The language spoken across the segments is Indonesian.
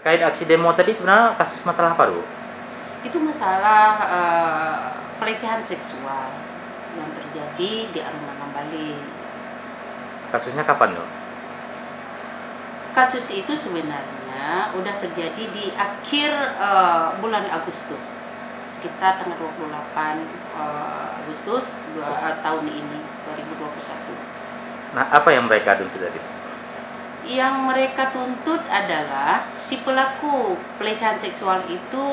Terkait aksi demo tadi sebenarnya kasus masalah apa, Bu? Itu masalah pelecehan seksual yang terjadi di Arma Bali. Kasusnya kapan, Bu? Kasus itu sebenarnya udah terjadi di akhir bulan Agustus, sekitar tanggal 28 Agustus tahun ini 2021. Nah, apa yang mereka tuntut tadi? Yang mereka tuntut adalah si pelaku pelecehan seksual itu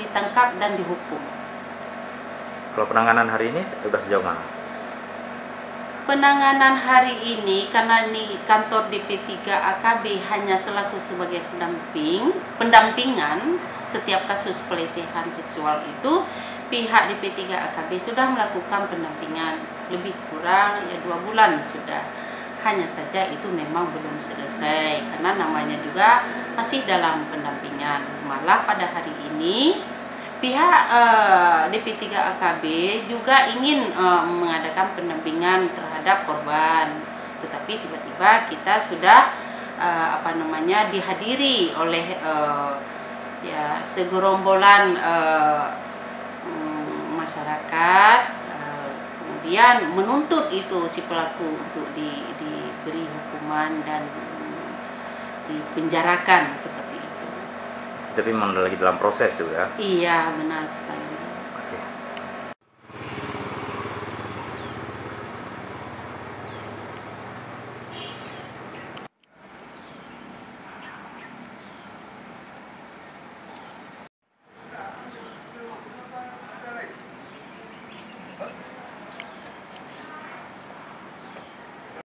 ditangkap dan dihukum. Kalau penanganan hari ini sudah sejauh mana? Penanganan hari ini, karena di kantor DP3AKB hanya selaku sebagai pendampingan setiap kasus pelecehan seksual itu, pihak DP3AKB sudah melakukan pendampingan lebih kurang ya 2 bulan sudah. Hanya saja itu memang belum selesai karena namanya juga masih dalam pendampingan. Malah pada hari ini pihak DP3AKB juga ingin mengadakan pendampingan terhadap korban, tetapi tiba-tiba kita sudah dihadiri oleh ya segerombolan masyarakat, kemudian menuntut itu si pelaku untuk diberi hukuman dan dipenjarakan seperti itu. Tapi memang lagi dalam proses juga. Iya, benar sekali.